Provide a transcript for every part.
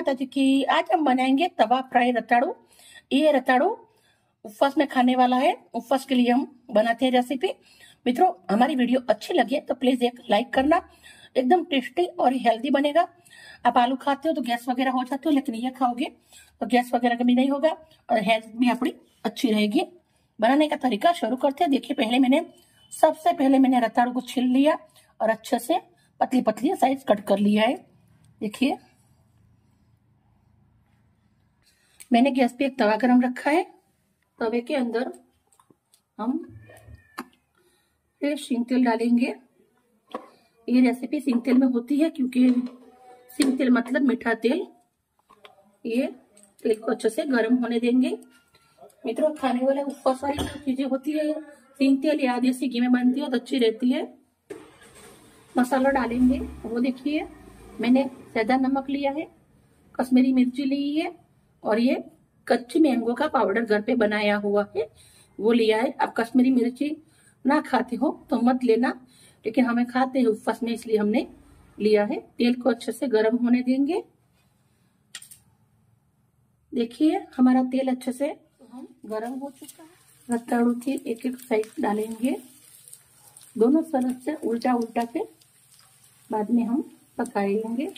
माताजी की। आज हम बनाएंगे तवा फ्राई रताड़ू। ये रताड़ू उपवास में खाने वाला है, उपवास के लिए हम बनाते हैं रेसिपी। मित्रों, हमारी वीडियो अच्छी लगी है तो प्लीज एक लाइक करना। एकदम टेस्टी और हेल्दी बनेगा। आप आलू खाते हो तो गैस वगैरह हो जाते हो, लेकिन ये खाओगे तो गैस वगैरह का भी नहीं होगा और हेल्थ भी अपनी अच्छी रहेगी। बनाने का तरीका शुरू करते हैं। देखिए, सबसे पहले मैंने रताड़ू को छील लिया और अच्छे से पतली पतली साइज कट कर लिया है। देखिए, मैंने गैस पे एक तवा गरम रखा है। तवे के अंदर हम सिंग तेल डालेंगे। ये रेसिपी सिंग तेल में होती है क्योंकि सिंग तेल मतलब मीठा तेल। ये तेल को अच्छे से गर्म होने देंगे। मित्रों, खाने वाले उपवास वाली चीजें होती है, सिंग तेल या देसी घी में बनती है तो अच्छी रहती है। मसाला डालेंगे, वो देखिए मैंने सादा नमक लिया है, कश्मीरी मिर्ची ली है और ये कच्ची मैंगो का पाउडर घर पे बनाया हुआ है वो लिया है। आप कश्मीरी मिर्ची ना खाते हो तो मत लेना, लेकिन हमें खाते हैं उपवास में इसलिए हमने लिया है। तेल को अच्छे से गर्म होने देंगे। देखिए, हमारा तेल अच्छे से गर्म हो चुका है। रताड़ू की एक एक साइड डालेंगे, दोनों तरफ से उल्टा उल्टा के बाद में हम पकाएंगे।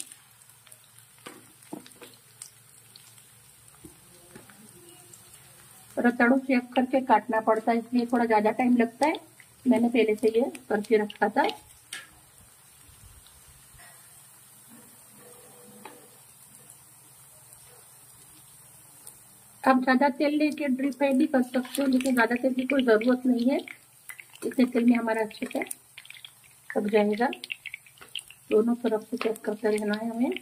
रताड़ू चेक करके काटना पड़ता है, इसलिए थोड़ा ज्यादा टाइम लगता है। मैंने पहले से ये करके रखा था। आप ज्यादा तेल लेके डीप फ्राई भी कर सकते हो, लेकिन ज्यादा तेल की कोई जरूरत नहीं है। इतने तेल में हमारा अच्छे से पक जाएगा। दोनों तरफ से चेक करते रहना है हमें।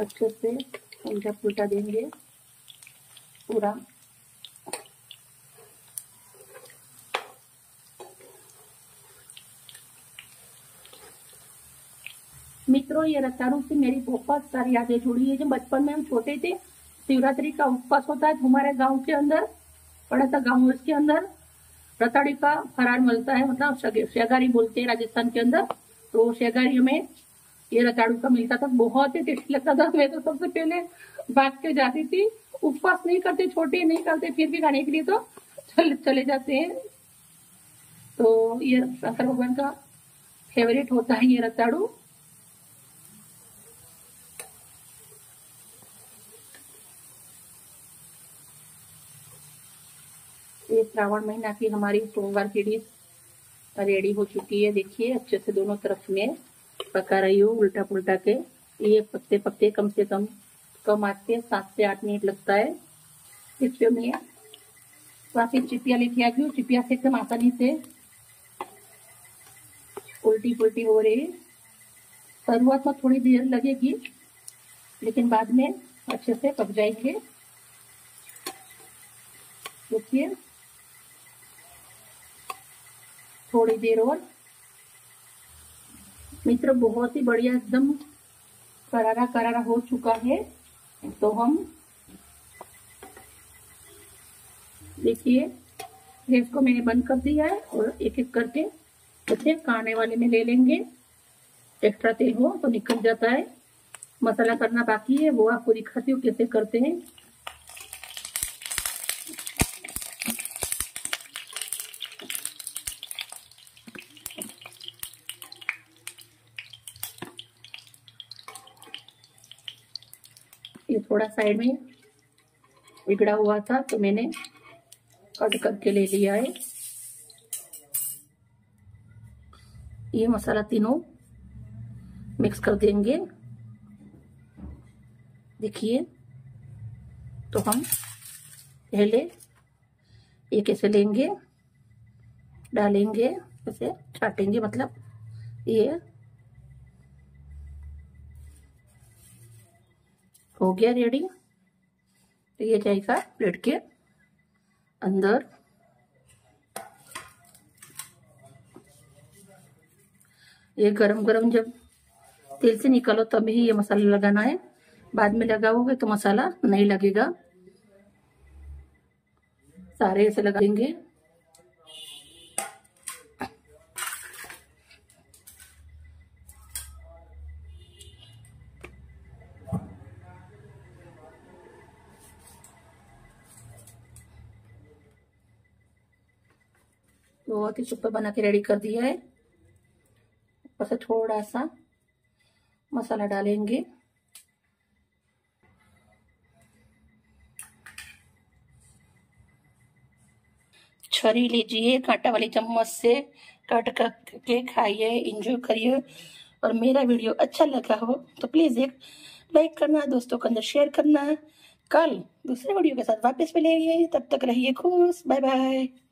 अच्छे से उल्टा पुल्टा देंगे पूरा। मित्रों, ये रताड़ू से मेरी बहुत सारी यादें जुड़ी है। जब बचपन में हम छोटे थे, शिवरात्रि का उपवास होता है हमारे गांव के अंदर, बड़ा सा गाँव, उसके अंदर रताड़ी का फरार मिलता है, मतलब शेगारी बोलते हैं राजस्थान के अंदर। तो शेगारी में ये रताड़ू का मिलता था, बहुत ही टेस्टी लगता था। मैं तो सबसे पहले भाग के जाती थी। उपवास नहीं करते, छोटे नहीं करते, फिर भी खाने के लिए तो चले जाते हैं। तो ये शंकर भगवान का फेवरेट होता है ये रताड़ू। ये श्रावण महीना की हमारी सोमवार की डिश रेडी हो चुकी है। देखिए, अच्छे से दोनों तरफ में पका रही हूँ उल्टा पुल्टा के। ये पकते पकते कम से कम आते 7 से 8 मिनट लगता है। इसलिए मैं वहां से चिपिया लेके आ गई हूँ। चिपिया से एकदम आसानी से उल्टी पुल्टी हो रही है। शुरुआत में थोड़ी देर लगेगी, लेकिन बाद में अच्छे से पक जाएंगे। देखिए, थोड़ी देर और। मित्रों, बहुत ही बढ़िया एकदम करारा करारा हो चुका है। तो हम देखिए, गैस को मैंने बंद कर दिया है और एक एक करके इसे खाने वाले में ले लेंगे। एक्स्ट्रा तेल हो तो निकल जाता है। मसाला करना बाकी है, वो आपको दिखाती हूँ कैसे करते हैं। ये थोड़ा साइड में बिगड़ा हुआ था तो मैंने कट करके ले लिया है। ये मसाला तीनों मिक्स कर देंगे। देखिए, तो हम पहले ये कैसे लेंगे, डालेंगे, ऐसे छाटेंगे, मतलब ये हो गया रेडी। तो ये जाएगा प्लेट के अंदर। ये गरम गरम जब तेल से निकालो तभी ये मसाला लगाना है, बाद में लगाओगे तो मसाला नहीं लगेगा। सारे ऐसे लगाएंगे। बहुत ही सुपर बना के रेडी कर दिया है। ऊपर से थोड़ा सा मसाला डालेंगे। छरी लीजिए, कांटा वाली चम्मच से कट करके खाइए, एंजॉय करिए। और मेरा वीडियो अच्छा लगा हो तो प्लीज़ एक लाइक करना, दोस्तों के अंदर शेयर करना। कल दूसरे वीडियो के साथ वापस मिलेंगे, तब तक रहिए खुश। Bye bye.